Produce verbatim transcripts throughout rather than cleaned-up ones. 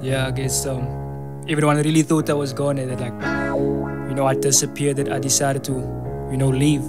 yeah, I guess um, everyone really thought I was gone, that like, you know, I disappeared, that I decided to, you know, leave.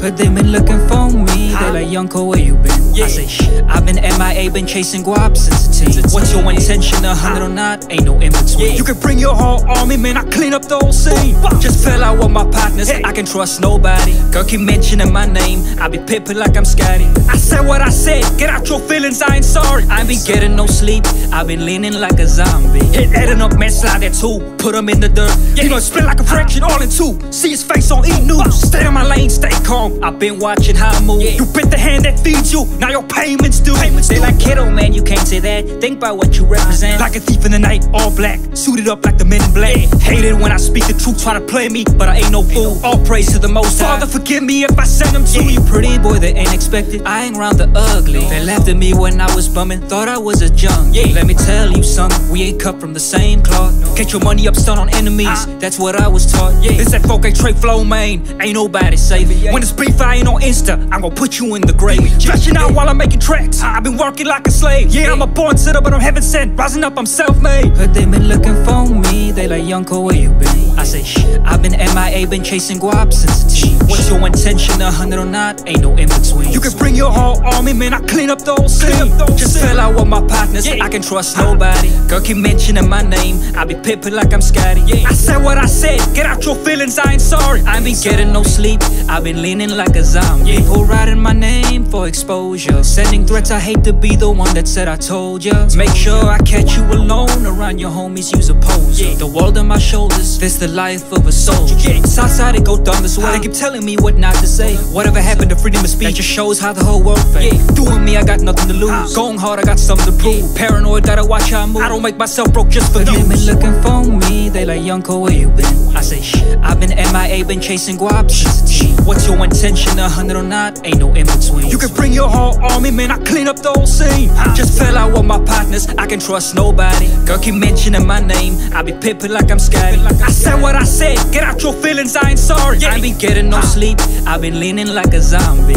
Heard they been looking for me, they like, Yhung Cole, where you been? Yeah. I say, shit, I've been M I A, been chasing guap since a teen. What's your intention, a hundred or not? Ain't no in between. Yeah. You can bring your whole army, man, I clean up the whole scene. Fuck. Just fell out with my partners, hey. I can trust nobody. Girl keep mentioning my name, I be pippin' like I'm Scotty. I said what I said, get out your feelings, I ain't sorry. I ain't been getting no sleep, I been leaning like a zombie. Hit adding up, man, slide that too, put him in the dirt. Yeah. You know, split like a fraction, all in two. See his face on E News. Fuck. Stay in my lane, stay calm. I've been watching how I move. Yeah. You bit the hand that feeds you, now your payments due. Payments they due. Like, kiddo, man, you can't say that. Think about what you represent. Like a thief in the night, all black, suited up like the men in black. Yeah. Hate it when I speak the truth, try to play me, but I ain't no fool. Ain't no. All praise to the Most High. Father, forgive me if I send them to yeah. you. Pretty boy, they ain't expected. I ain't round the ugly. They laughed at me when I was bumming, thought I was a junk. Yeah. Let me tell you something, we ain't cut from the same cloth. No. Get your money up, stunt on enemies, I that's what I was taught. Yeah. This that folk ain't trade flow, man, ain't nobody saving. Yeah. When beef, I ain't on Insta, I'm gon' put you in the grave. Stretching out while I'm making tracks, I've been working like a slave. Yeah, I'm a born sinner, but I'm heaven sent. Rising up, I'm self-made. Heard they been looking for me, they like, Yhung Cole, where you been? I say, shit, I've been M I A, been chasing guap since a teen. What's your intention, a hundred or not? Ain't no in-between. You can bring your whole army, man, I clean up the whole scene. Just fell out with my partners, yeah. I can trust nobody. Girl keep mentioning my name, I be pippin' like I'm Scotty. Yeah. I said what I said, get out your feelings, I ain't sorry. I ain't been getting no sleep, I've been leaning like a zombie. Yeah. People writing my name for exposure, sending threats, I hate to be the one that said I told ya. Make sure I catch you alone, around your homies use a poser. Yeah. The world on my shoulders, this the life of a soldier. Yeah. Southside it go dumb this way, they keep telling me what not to say. Whatever happened to freedom of speech, that just shows how the whole world fake. Yeah. Doing me, I got nothing to lose. Going hard, I got something to prove. Yeah. Paranoid, gotta watch how I move. I don't make myself broke just for you. They been looking for me, they like, Yhung Cole, where you been? I say, shit, I've been M I A, been chasing guap since a teen. What's your intention, a hundred or not? Ain't no in-between. You can bring your whole army, man, I clean up the whole scene. Just fell out with my partners, I can trust nobody. Girl keep mentioning my name, I be pippin' like I'm Scotty. I said what I said, get out your feelings, I ain't sorry. I ain't been getting no sleep, I've been leaning like a zombie.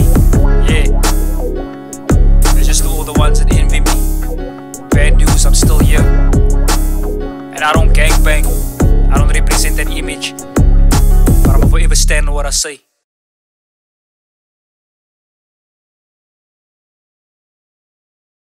Yeah, there's just all the ones that envy me. Bad news, I'm still here. And I don't gangbang, I don't represent that image, but I'ma forever stand on what I say.